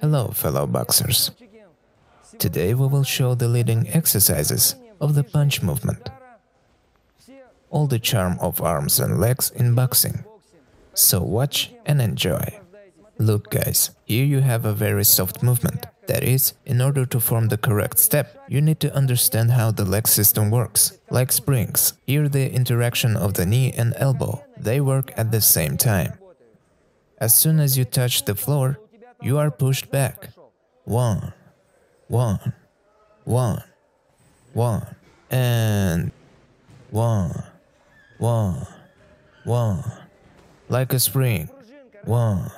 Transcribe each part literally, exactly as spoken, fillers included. Hello, fellow boxers. Today we will show the leading exercises of the punch movement. All the charm of arms and legs in boxing. So watch and enjoy. Look guys, here you have a very soft movement. That is, in order to form the correct step, you need to understand how the leg system works. Like springs, here the interaction of the knee and elbow, they work at the same time. As soon as you touch the floor, you are pushed back. One, one, one, one, and one, one, one, like a spring. One,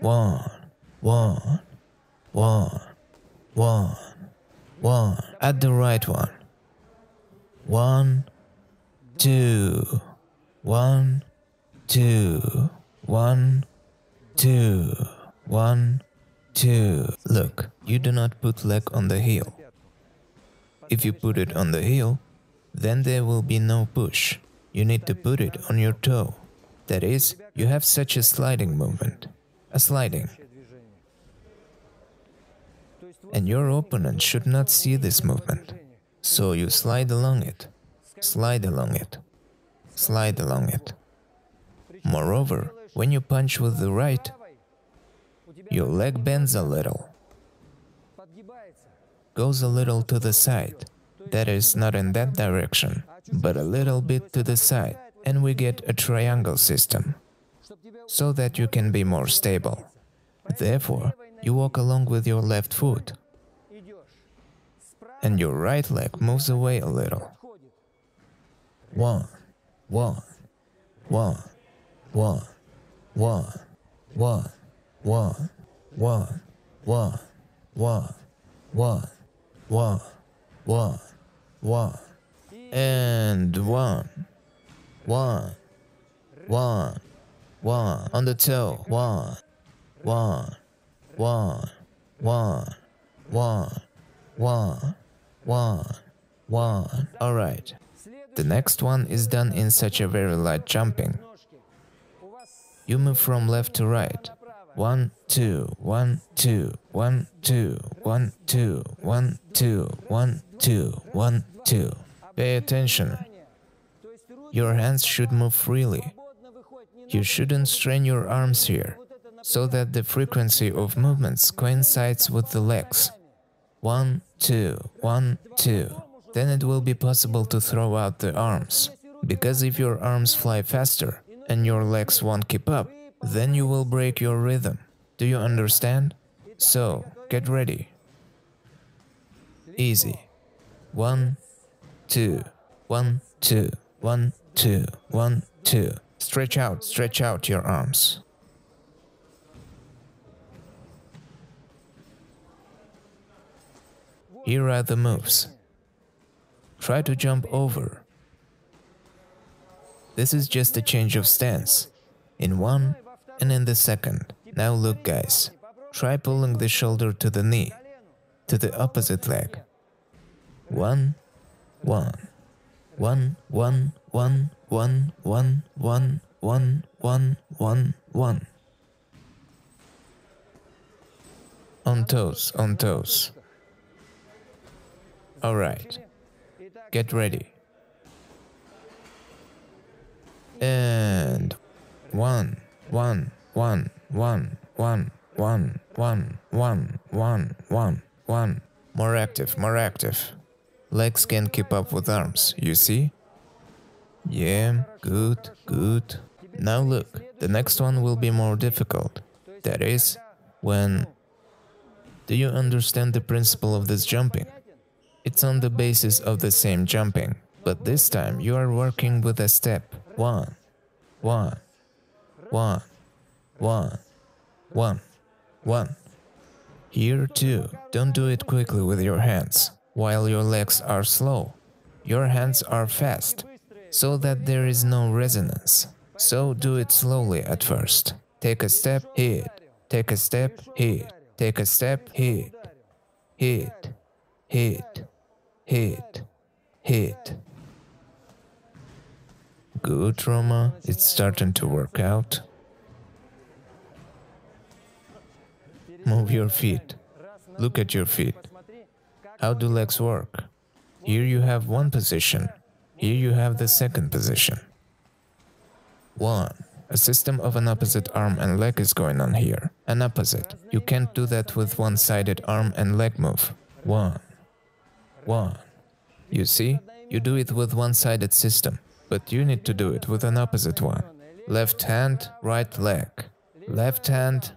one, one. One, one, one, at the right one. One, two, one, two, one, two, one, two. Look, you do not put leg on the heel. If you put it on the heel, then there will be no push. You need to put it on your toe. That is, you have such a sliding movement. A sliding. And your opponent should not see this movement. So you slide along it, slide along it, slide along it. Moreover, when you punch with the right, your leg bends a little, goes a little to the side, that is not in that direction, but a little bit to the side, and we get a triangle system, so that you can be more stable. Therefore, you walk along with your left foot, and your right leg moves away a little. One, one, one, one, one, one, one, one, one, one, one, one, one, one, and one, one, one, one, on the toe, one, one. One, one, one, one, one, one. All right. The next one is done in such a very light jumping. You move from left to right. One, two, one, two, one, two, one, two, one, two, one, two, one, two. Pay attention. Your hands should move freely. You shouldn't strain your arms here, so that the frequency of movements coincides with the legs. One, two, one, two. Then it will be possible to throw out the arms. Because if your arms fly faster and your legs won't keep up, then you will break your rhythm. Do you understand? So, get ready. Easy. One, two, one, two, one, two, one, two. Stretch out, stretch out your arms. Here are the moves. Try to jump over. This is just a change of stance, in one and in the second. Now look guys, try pulling the shoulder to the knee, to the opposite leg. One, one, one, one, one, one, one, one, one, one, one, one. On toes, on toes. All right, get ready. And one, one, one, one, one, one, one, one, one, one, one. More active, more active. Legs can't keep up with arms, you see? Yeah, good, good. Now look, the next one will be more difficult. That is, when... Do you understand the principle of this jumping? It's on the basis of the same jumping, but this time you are working with a step. One, one, one, one, one, one. Here too, don't do it quickly with your hands. While your legs are slow, your hands are fast, so that there is no resonance. So do it slowly at first. Take a step, hit. Take a step, hit. Take a step, hit. Hit. Hit. Hit, hit. Good, Roma, it's starting to work out. Move your feet. Look at your feet. How do legs work? Here you have one position. Here you have the second position. One. A system of an opposite arm and leg is going on here. An opposite. You can't do that with one-sided arm and leg move. One. One. You see? You do it with one-sided system. But you need to do it with an opposite one. Left hand, right leg. Left hand,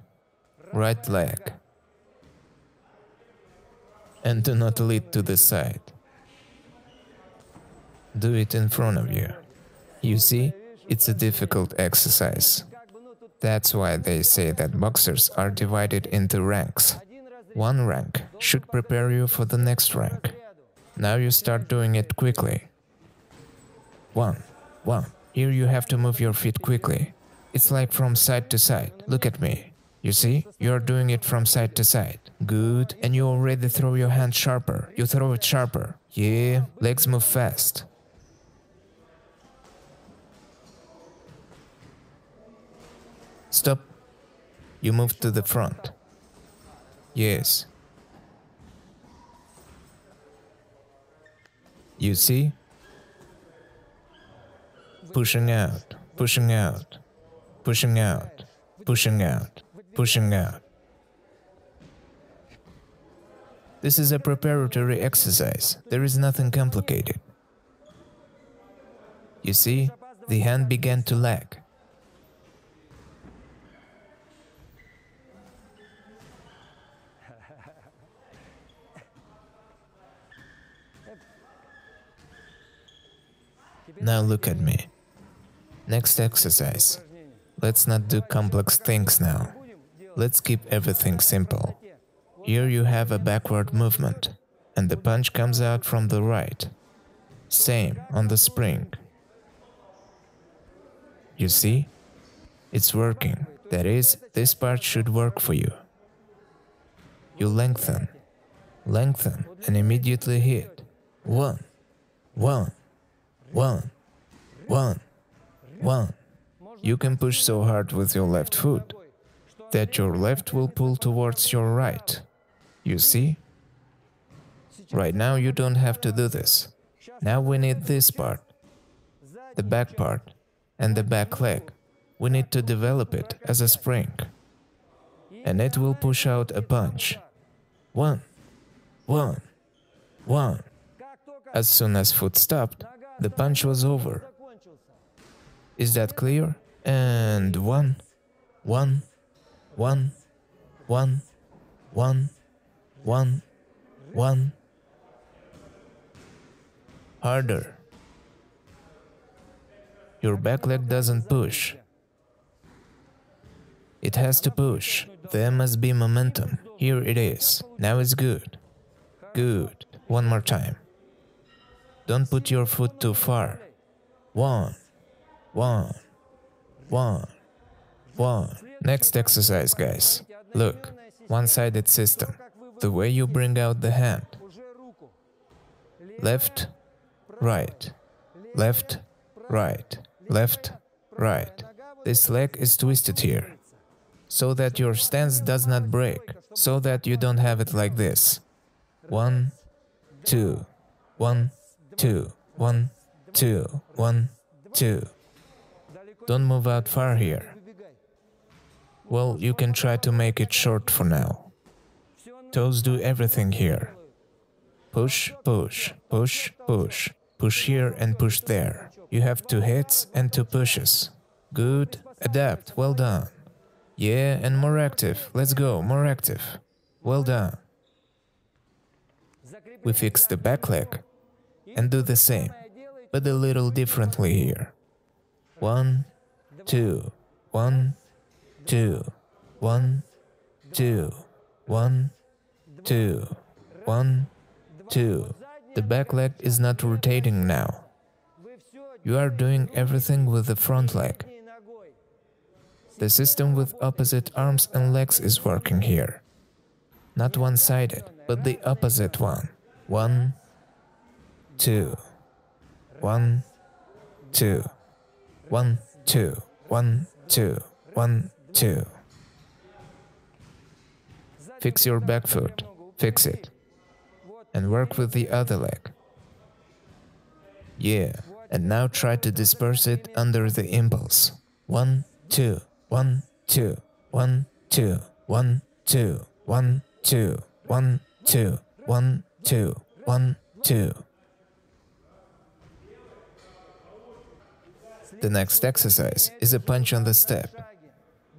right leg. And do not lead to the side. Do it in front of you. You see, it's a difficult exercise. That's why they say that boxers are divided into ranks. One rank should prepare you for the next rank. Now you start doing it quickly. One, one. Here you have to move your feet quickly. It's like from side to side. Look at me. You see, you're doing it from side to side. Good. And you already throw your hand sharper. You throw it sharper. Yeah, legs move fast. Stop. You move to the front. Yes. You see? Pushing out, pushing out, pushing out, pushing out, pushing out. This is a preparatory exercise. There is nothing complicated. You see, the hand began to lag. Now look at me. Next exercise. Let's not do complex things now. Let's keep everything simple. Here you have a backward movement, and the punch comes out from the right. Same on the spring. You see? It's working. That is, this part should work for you. You lengthen, lengthen, and immediately hit. One, one, one, one. One. You can push so hard with your left foot that your left will pull towards your right. You see? Right now you don't have to do this. Now we need this part, the back part, and the back leg. We need to develop it as a spring. And it will push out a punch. One. One. One. As soon as foot stopped, the punch was over. Is that clear? And one, one, one, one, one, one, one. Harder. Your back leg doesn't push. It has to push. There must be momentum. Here it is. Now it's good. Good. One more time. Don't put your foot too far. One. One, one, one. Next exercise, guys. Look, one-sided system. The way you bring out the hand. Left, right, left, right, left, right. This leg is twisted here, so that your stance does not break, so that you don't have it like this. One, two, one, two, one, two, one, two. Don't move out far here. Well, you can try to make it short for now. Toes do everything here. Push, push, push, push. Push here and push there. You have two hits and two pushes. Good. Adapt. Well done. Yeah, and more active. Let's go. More active. Well done. We fix the back leg and do the same, but a little differently here. One, two, one, two, one, two, one, two, one, two. The back leg is not rotating now. You are doing everything with the front leg. The system with opposite arms and legs is working here. Not one-sided, but the opposite one. One, two, one, two, one, two, one, two, one, two. Fix your back foot, fix it, and work with the other leg. Yeah, and now try to disperse it under the impulse. One, two, one, two, one, two, one, two, one, two, one, two, one, two, one, two. The next exercise is a punch on the step.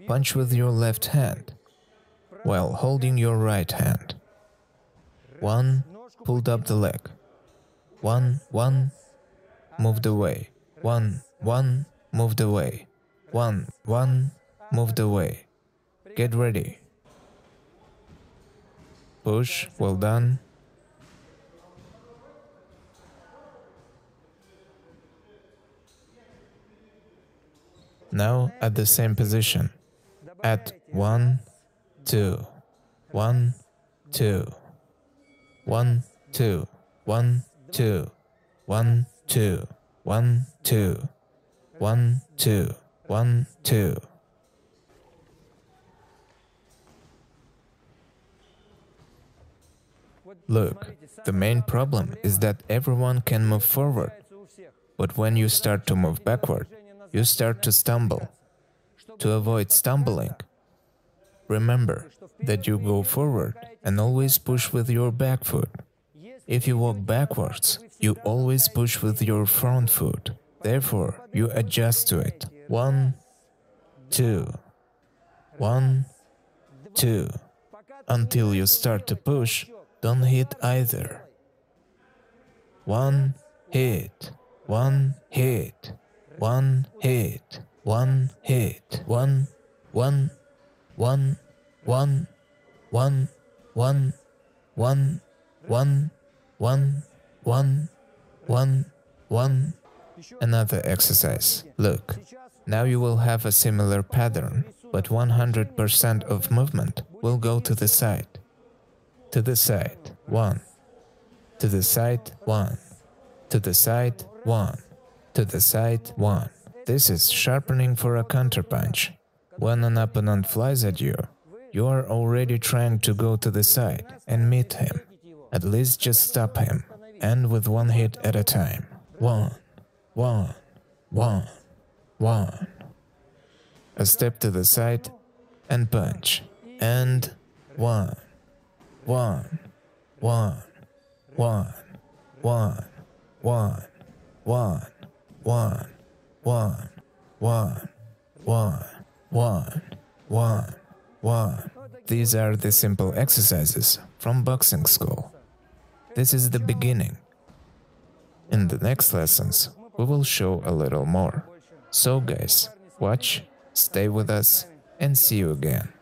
Punch with your left hand while holding your right hand. One, pulled up the leg. One, one, moved away. One, one, moved away. One, one, moved away. Get ready. Push, well done. Now at the same position, at one, two, one, two, one, two, one, two, one, two, one, two, one, two, one, two. Look, the main problem is that everyone can move forward, but when you start to move backward, you start to stumble. To avoid stumbling, remember that you go forward and always push with your back foot. If you walk backwards, you always push with your front foot. Therefore, you adjust to it. One, two, one, two. Until you start to push, don't hit either. One, hit, one, hit. One hit, one hit, one, one, one, one, one, one, one, one, one, one, one, one. Another exercise. Look, now you will have a similar pattern, but one hundred percent of movement will go to the side. To the side, one. To the side, one. To the side, one. To the side, one. This is sharpening for a counterpunch. When an opponent flies at you, you are already trying to go to the side and meet him. At least just stop him, and with one hit at a time. One, one, one, one. A step to the side and punch. And one, one, one, one, one, one, one. One, one, one, one, one, one, one. These are the simple exercises from boxing school. This is the beginning. In the next lessons, we will show a little more. So guys, watch, stay with us, and see you again.